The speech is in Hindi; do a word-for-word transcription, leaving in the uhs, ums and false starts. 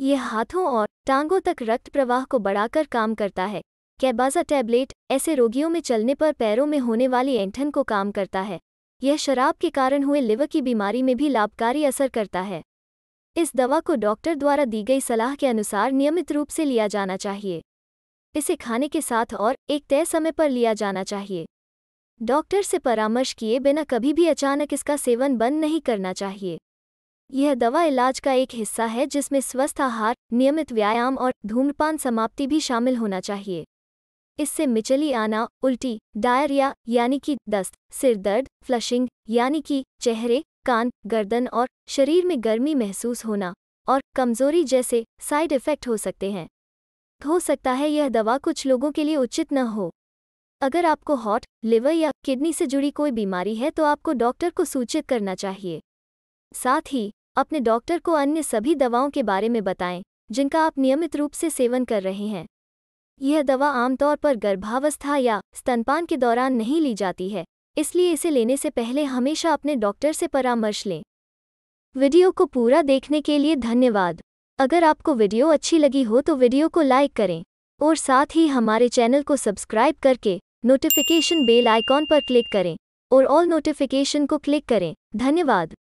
ये हाथों और टांगों तक रक्त प्रवाह को बढ़ाकर काम करता है। Cabaza tablet ऐसे रोगियों में चलने पर पैरों में होने वाली ऐंठन को काम करता है। यह शराब के कारण हुए लिवर की बीमारी में भी लाभकारी असर करता है। इस दवा को डॉक्टर द्वारा दी गई सलाह के अनुसार नियमित रूप से लिया जाना चाहिए। इसे खाने के साथ और एक तय समय पर लिया जाना चाहिए। डॉक्टर से परामर्श किए बिना कभी भी अचानक इसका सेवन बंद नहीं करना चाहिए। यह दवा इलाज का एक हिस्सा है जिसमें स्वस्थ आहार, नियमित व्यायाम और धूम्रपान समाप्ति भी शामिल होना चाहिए। इससे मिचली आना, उल्टी, डायरिया यानी कि दस्त, सिरदर्द, फ्लशिंग यानी कि चेहरे, कान, गर्दन और शरीर में गर्मी महसूस होना और कमजोरी जैसे साइड इफ़ेक्ट हो सकते हैं। हो सकता है यह दवा कुछ लोगों के लिए उचित न हो। अगर आपको हॉट, लिवर या किडनी से जुड़ी कोई बीमारी है तो आपको डॉक्टर को सूचित करना चाहिए। साथ ही अपने डॉक्टर को अन्य सभी दवाओं के बारे में बताएं जिनका आप नियमित रूप से सेवन कर रहे हैं। यह दवा आमतौर पर गर्भावस्था या स्तनपान के दौरान नहीं ली जाती है, इसलिए इसे लेने से पहले हमेशा अपने डॉक्टर से परामर्श लें। वीडियो को पूरा देखने के लिए धन्यवाद। अगर आपको वीडियो अच्छी लगी हो तो वीडियो को लाइक करें और साथ ही हमारे चैनल को सब्सक्राइब करके नोटिफिकेशन बेल आइकॉन पर क्लिक करें और ऑल नोटिफिकेशन को क्लिक करें। धन्यवाद।